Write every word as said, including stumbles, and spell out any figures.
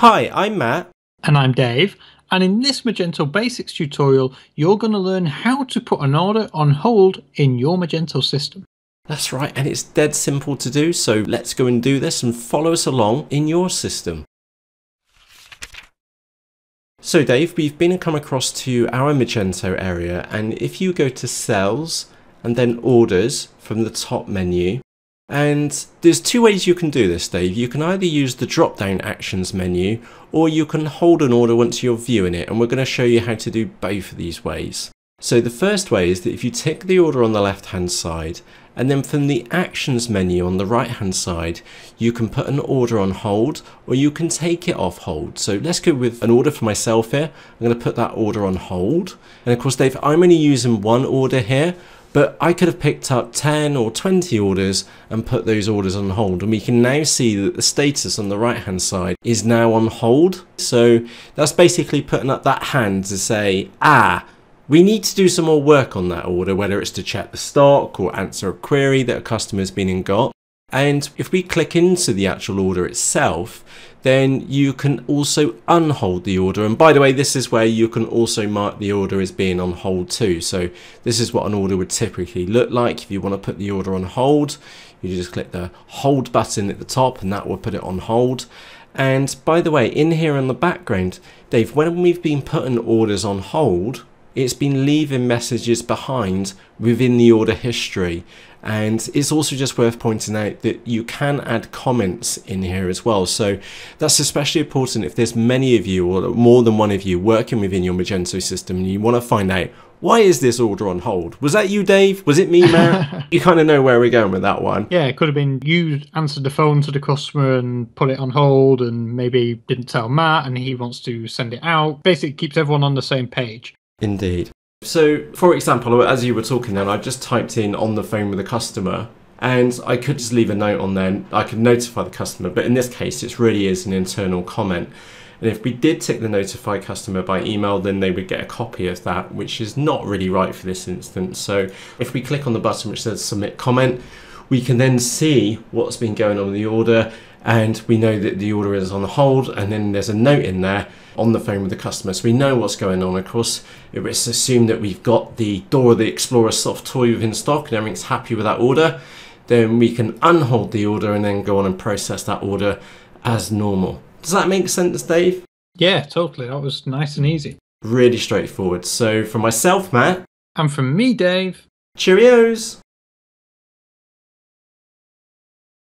Hi, I'm Matt. And I'm Dave. And in this Magento Basics tutorial, you're going to learn how to put an order on hold in your Magento system. That's right, and it's dead simple to do, so let's go and do this and follow us along in your system. So Dave, we've been and come across to our Magento area, and if you go to Cells and then Orders from the top menu, and there's two ways you can do this, Dave. You can either use the drop-down actions menu, or you can hold an order once you're viewing it, and we're going to show you how to do both of these ways. So the first way is that if you tick the order on the left-hand side, and then from the actions menu on the right-hand side, you can put an order on hold, or you can take it off hold. So let's go with an order for myself here. I'm going to put that order on hold. And of course, Dave, I'm only using one order here, but I could have picked up ten or twenty orders and put those orders on hold. And we can now see that the status on the right hand side is now on hold. So that's basically putting up that hand to say, ah, we need to do some more work on that order, whether it's to check the stock or answer a query that a customer's been and got. And if we click into the actual order itself, then you can also unhold the order. And by the way, this is where you can also mark the order as being on hold too. So this is what an order would typically look like. If you want to put the order on hold, you just click the hold button at the top and that will put it on hold. And by the way, in here in the background, Dave, when we've been putting orders on hold, it's been leaving messages behind within the order history. And it's also just worth pointing out that you can add comments in here as well. So that's especially important if there's many of you or more than one of you working within your Magento system and you want to find out, why is this order on hold? Was that you, Dave? Was it me, Matt? You kind of know where we're going with that one. Yeah, it could have been you answered the phone to the customer and put it on hold and maybe didn't tell Matt and he wants to send it out. Basically, it keeps everyone on the same page. Indeed. So, for example, as you were talking then, I just typed in on the phone with a customer and I could just leave a note on there. I could notify the customer, but in this case, it really is an internal comment. And if we did tick the notify customer by email, then they would get a copy of that, which is not really right for this instance. So if we click on the button which says submit comment, we can then see what's been going on with the order. And we know that the order is on hold, and then there's a note in there on the phone with the customer, so we know what's going on. Of course, it's assumed that we've got the Dora the Explorer soft toy within stock and everything's happy with that order, then we can unhold the order and then go on and process that order as normal. Does that make sense, Dave? Yeah, totally. That was nice and easy. Really straightforward. So from myself, Matt. And from me, Dave. Cheerios!